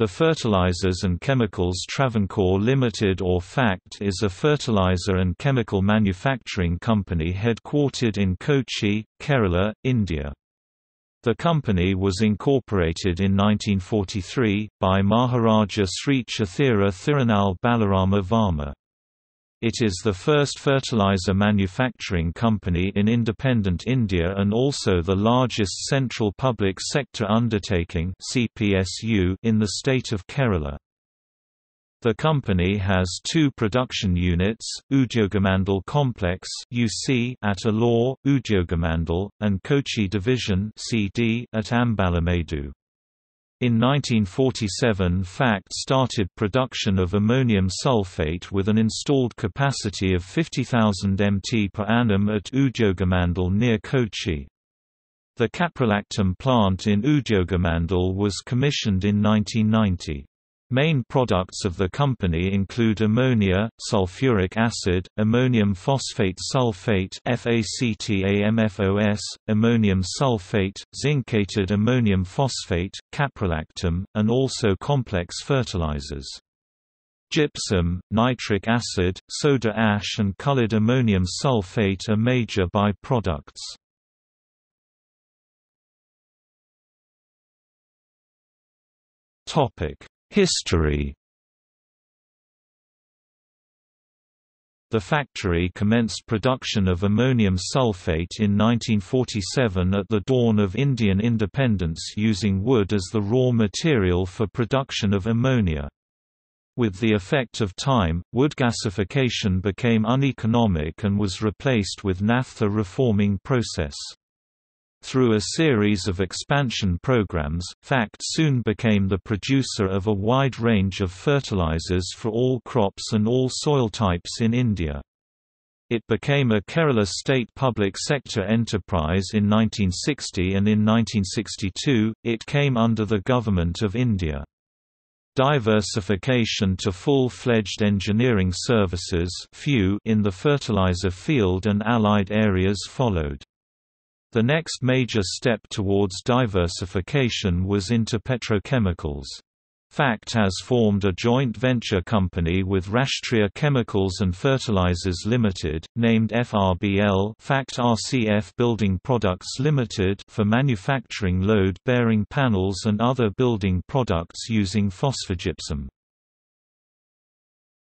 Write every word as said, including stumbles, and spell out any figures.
The Fertilisers and Chemicals Travancore Limited or FACT is a fertiliser and chemical manufacturing company headquartered in Kochi, Kerala, India. The company was incorporated in nineteen forty-three, by Maharajah Sri Chithira Thirunal Balarama Varma. It is the first fertilizer manufacturing company in independent India and also the largest central public sector undertaking (C P S U) in the state of Kerala. The company has two production units, Udyogamandal Complex (U C) at Eloor, Udyogamandal, and Kochi Division (C D) at Ambalamedu. In nineteen forty-seven, FACT started production of ammonium sulfate with an installed capacity of fifty thousand metric tonnes per annum at Udyogamandal near Kochi. The Caprolactam plant in Udyogamandal was commissioned in nineteen ninety. Main products of the company include ammonia, sulfuric acid, ammonium phosphate sulfate (FACTAMFOS), ammonium sulfate, zincated ammonium phosphate, caprolactam, and also complex fertilizers. Gypsum, nitric acid, soda ash and colored ammonium sulfate are major by-products. History. The factory commenced production of ammonium sulfate in nineteen forty-seven at the dawn of Indian independence using wood as the raw material for production of ammonia. With the effect of time, wood gasification became uneconomic and was replaced with naphtha reforming process. Through a series of expansion programs, FACT soon became the producer of a wide range of fertilizers for all crops and all soil types in India. It became a Kerala state public sector enterprise in nineteen sixty, and in nineteen sixty-two, it came under the Government of India. Diversification to full-fledged engineering services in the fertilizer field and allied areas followed. The next major step towards diversification was into petrochemicals. FACT has formed a joint venture company with Rashtriya Chemicals and Fertilizers Limited, named F R B L (FACT R C F Building Products Limited) for manufacturing load-bearing panels and other building products using phosphogypsum.